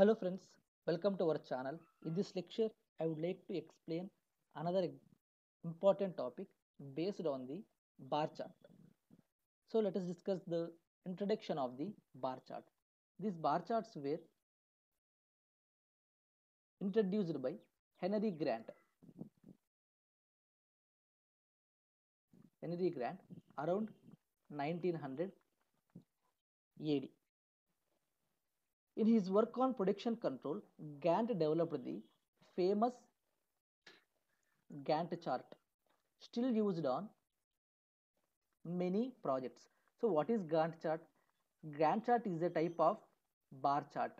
Hello friends, welcome to our channel. In this lecture, I would like to explain another important topic based on the bar chart. So let us discuss the introduction of the bar chart. These bar charts were introduced by Henry Grant. Henry Grant around 1900 AD. In his work on production control, Gantt developed the famous Gantt chart, still used on many projects. So what is Gantt chart? Gantt chart is a type of bar chart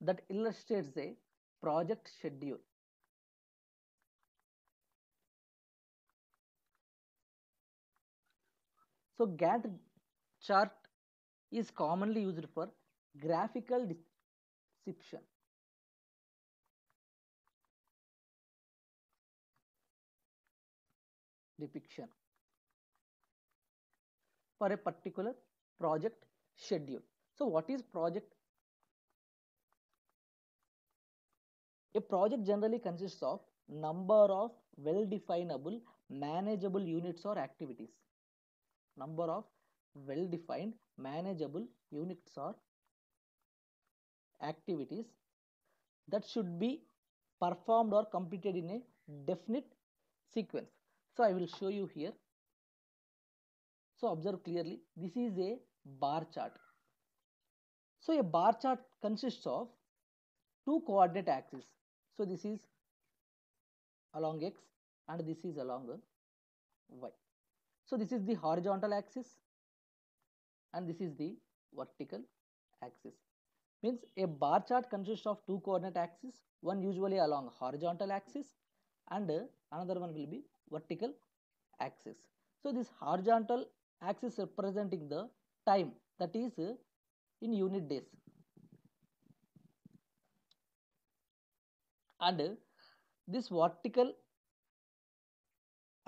that illustrates a project schedule. So Gantt chart is commonly used for graphical description. Depiction for a particular project schedule. So what is project? A project generally consists of number of well-definable, manageable units or activities. Number of well-defined, manageable units or activities that should be performed or completed in a definite sequence. So I will show you here. So observe clearly, this is a bar chart. So a bar chart consists of two coordinate axes. So this is along X and this is along Y. So this is the horizontal axis and this is the vertical axis. Means a bar chart consists of two coordinate axes, one usually along horizontal axis and another one will be vertical axis. So this horizontal axis representing the time, that is in unit days, and this vertical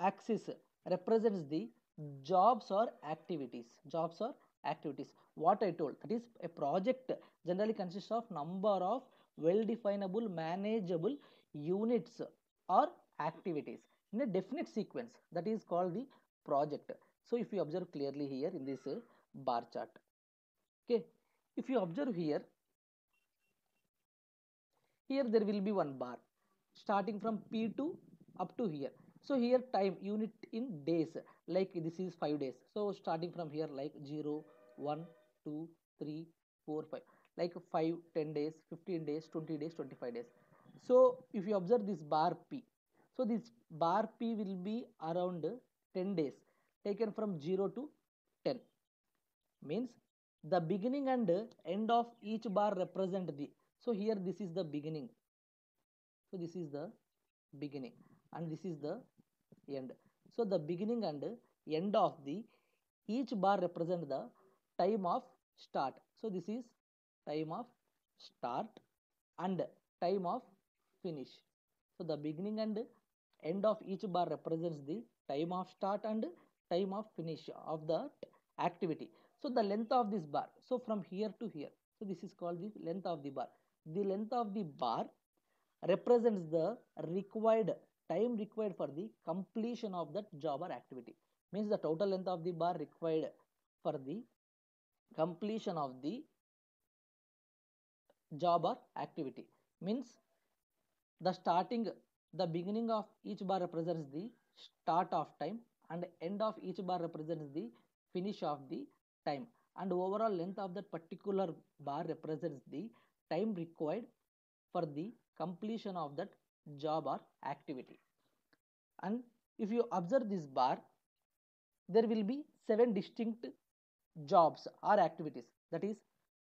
axis represents the jobs or activities. What I told, that is a project generally consists of number of well-definable, manageable units or activities in a definite sequence, that is called the project. So if you observe clearly here in this bar chart, okay, if you observe here, there will be one bar starting from P2 up to here. So here time unit in days, like this is 5 days. So starting from here like 0, 1, 2, 3, 4, 5. Like 5, 10 days, 15 days, 20 days, 25 days. So if you observe this bar P, so this bar P will be around 10 days, taken from 0 to 10. Means the beginning and end of each bar represent the. So here this is the beginning. So this is the beginning and this is the end. So the beginning and end of the each bar represent the time of start. So this is time of start and time of finish. So the beginning and end of each bar represents the time of start and time of finish of the activity. So the length of this bar, so from here to here, so this is called the length of the bar. The length of the bar represents the required time required for the completion of that job or activity. Means the total length of the bar required for the completion of the job or activity. Means the starting, the beginning of each bar represents the start of time and the end of each bar represents the finish of the time, and overall length of that particular bar represents the time required for the completion of that job or activity. And if you observe this bar, there will be 7 distinct jobs or activities, that is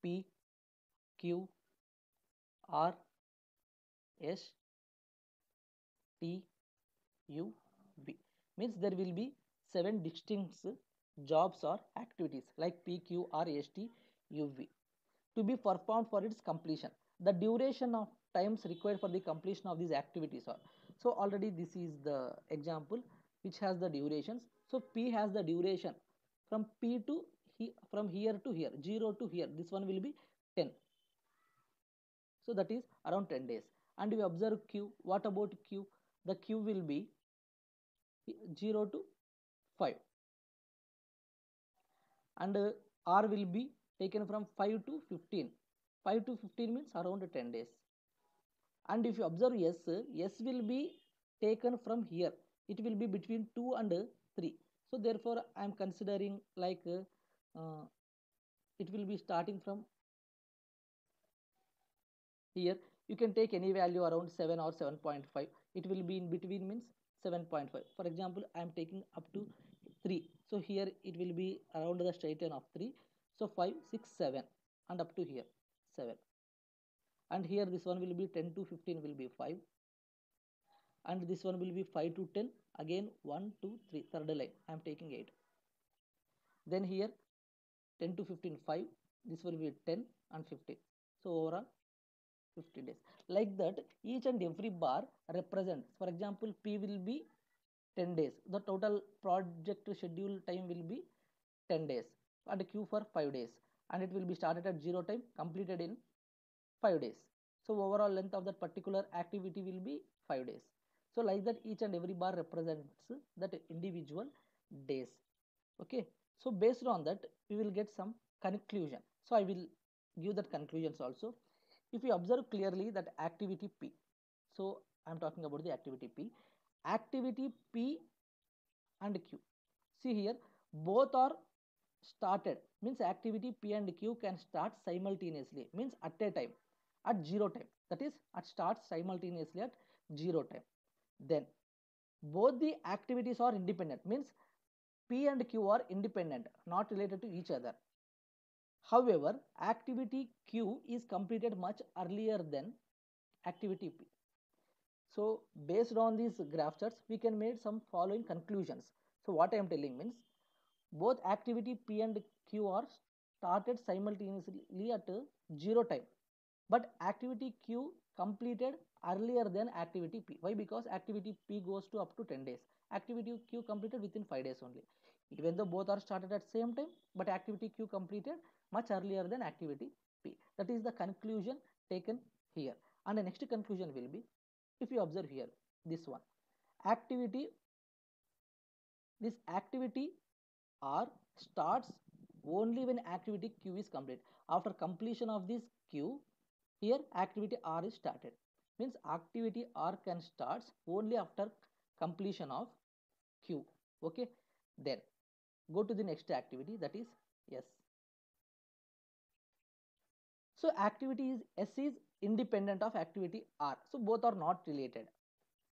P, Q, R, S, T, U, V. Means there will be 7 distinct jobs or activities like P, Q, R, S, T, U, V to be performed for its completion. The duration of times required for the completion of these activities are. So already this is the example which has the durations. So P has the duration from P to from here to here, 0 to here. This one will be 10. So that is around 10 days. And we observe Q. What about Q? The Q will be 0 to 5. And R will be taken from 5 to 15. 5 to 15 means around 10 days. And if you observe S, S will be taken from here. It will be between 2 and 3. So therefore, I am considering like it will be starting from here. You can take any value around 7 or 7.5. It will be in between means 7.5. For example, I am taking up to 3. So here it will be around the straight line of 3. So 5, 6, 7 and up to here 7. And here this one will be 10 to 15 will be 5. And this one will be 5 to 10. Again 1, 2, 3. Third line. I am taking 8. Then here 10 to 15, 5. This will be 10 and 15. So overall 50 days. Like that each and every bar represents. For example, P will be 10 days. The total project schedule time will be 10 days. And Q for 5 days. And it will be started at 0 time, completed in 5 days. So overall length of that particular activity will be 5 days. So like that each and every bar represents that individual days. Okay. So based on that we will get some conclusion. So I will give that conclusions also. If you observe clearly that activity P. So I am talking about the activity P. Activity P and Q. See here both are started means activity P and Q can start simultaneously means at a time at 0 time, that is at starts simultaneously at 0 time. Then both the activities are independent means P and Q are independent, not related to each other. However, activity Q is completed much earlier than activity P. So based on these graph charts we can make some following conclusions. So what I am telling means both activity P and Q are started simultaneously at 0 time, but activity Q completed earlier than activity P. Why? Because activity P goes to up to 10 days. Activity Q completed within 5 days only. Even though both are started at same time, but activity Q completed much earlier than activity P. That is the conclusion taken here. And the next conclusion will be, if you observe here, this one. This activity R starts only when activity Q is complete. After completion of this Q, here activity R is started. Means activity R can start only after completion of Q. Okay. Then go to the next activity, that is S. So activity is S is independent of activity R. So both are not related.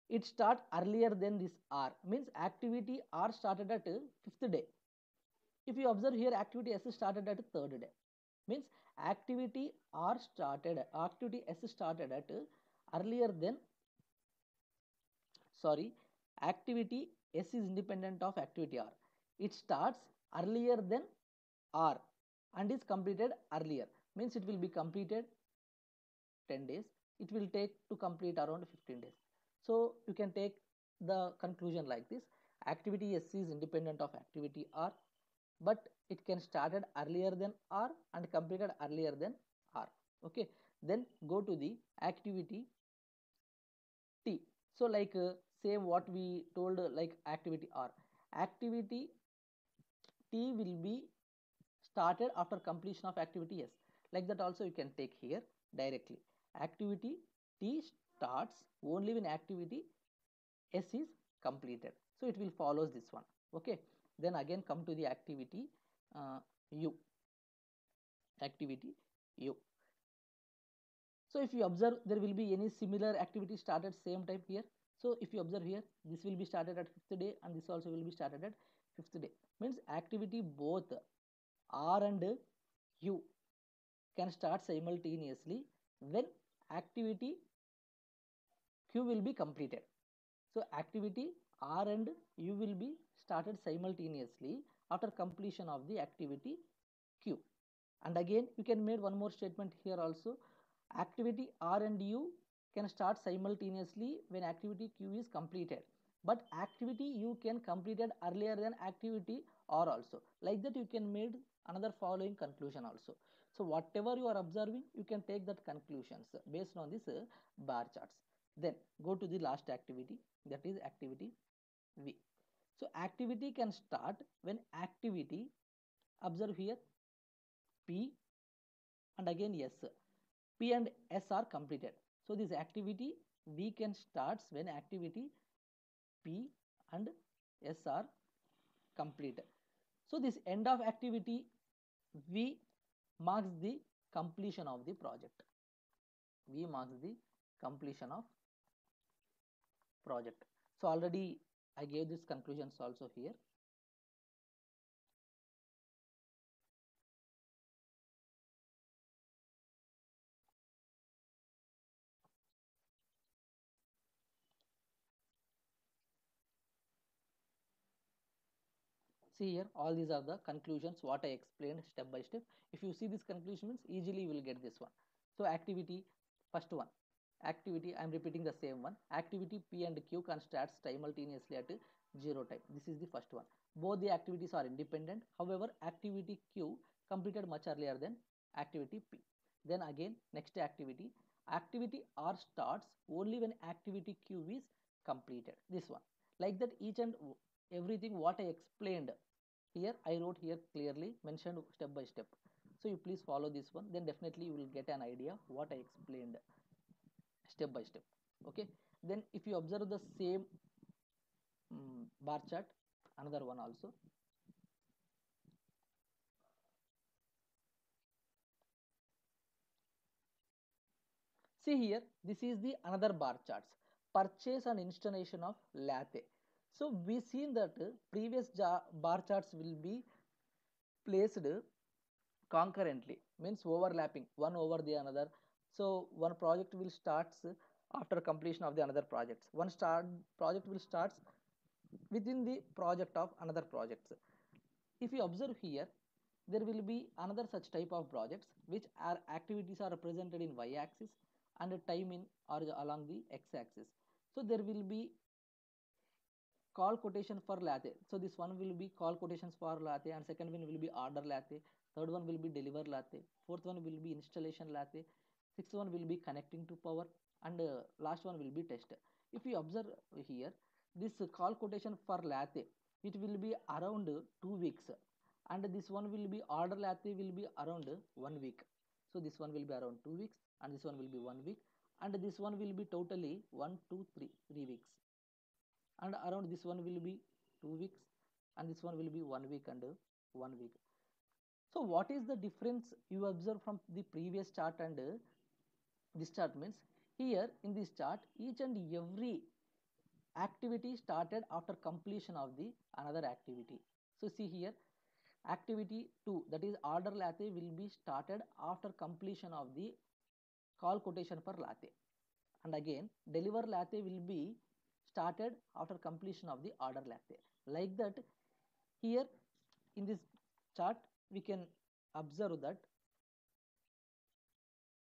It starts earlier than this R. Means activity R started at 5th day. If you observe here, activity S started at 3rd day. Means activity S started at earlier than, sorry, activity S is independent of activity R. It starts earlier than R and is completed earlier. Means it will be completed 10 days. It will take to complete around 15 days. So you can take the conclusion like this. Activity S is independent of activity R, but it can started earlier than R and completed earlier than R. Okay. Then go to the activity T. So like same what we told like activity R. Activity T will be started after completion of activity S. Like that also you can take here directly. Activity T starts only when activity S is completed. So it will follow this one. Okay. Then again come to the activity U. Activity U. So if you observe, there will be any similar activity started same time here. So if you observe here, this will be started at 5th day and this also will be started at 5th day. Means activity both R and U can start simultaneously when activity Q will be completed. So activity R and U will be started simultaneously after completion of the activity Q. And again you can make one more statement here also. Activity R and U can start simultaneously when activity Q is completed, but activity U can completed earlier than activity R also. Like that you can make another following conclusion also. So whatever you are observing, you can take that conclusions based on this bar charts. Then go to the last activity, that is activity V. So activity can start when activity, observe here, P and again S. P and S are completed. So this activity V can starts when activity P and S are completed. So this end of activity V marks the completion of the project. V marks the completion of project. So already I gave these conclusions also here. See here, all these are the conclusions what I explained step by step. If you see these conclusions, easily you will get this one. So activity, first one, activity, I am repeating the same one. Activity P and Q can start simultaneously at 0 time. This is the first one. Both the activities are independent. However, activity Q completed much earlier than activity P. Then again, next activity. Activity R starts only when activity Q is completed. This one. Like that, each and everything what I explained here, I wrote here clearly, mentioned step by step. So you please follow this one, then definitely you will get an idea what I explained step by step. Okay, then if you observe the same bar chart, another one also. See here, this is the another bar charts, purchase and installation of latte. So we seen that previous bar charts will be placed concurrently, means overlapping one over the another. So one project will starts after completion of the another projects. One project will starts within the project of another projects. If you observe here, there will be another such type of projects which are activities are represented in y-axis and time in or along the x-axis. So there will be call quotation for latte. So this one will be call quotations for latte, and second one will be order latte, third one will be deliver latte, fourth one will be installation latte, sixth one will be connecting to power, and last one will be test. If you observe here, this call quotation for latte, it will be around 2 weeks, and this one will be order latte will be around 1 week. So this one will be around 2 weeks, and this one will be 1 week, and this one will be totally 1, 2, 3 weeks. And around this one will be 2 weeks, and this one will be 1 week and 1 week. So what is the difference you observe from the previous chart and this chart? Means here in this chart, each and every activity started after completion of the another activity. So see here, activity 2, that is order latte, will be started after completion of the call quotation for latte, and again deliver latte will be started after completion of the order latte. Like that, here in this chart we can observe that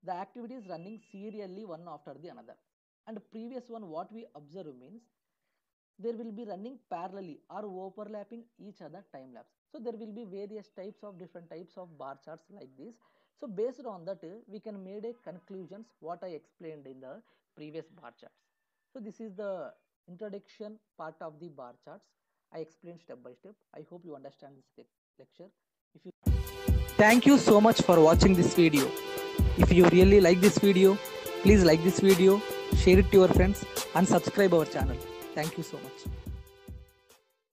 the activity is running serially one after the another, and previous one what we observe means there will be running parallelly or overlapping each other time lapse. So there will be various types of different types of bar charts like this. So based on that, we can make a conclusions what I explained in the previous bar charts. So this is the introduction part of the bar charts. I explained step by step. I hope you understand this lecture. Thank you so much for watching this video. If you really like this video, please like this video, share it to your friends, and subscribe our channel. Thank you so much.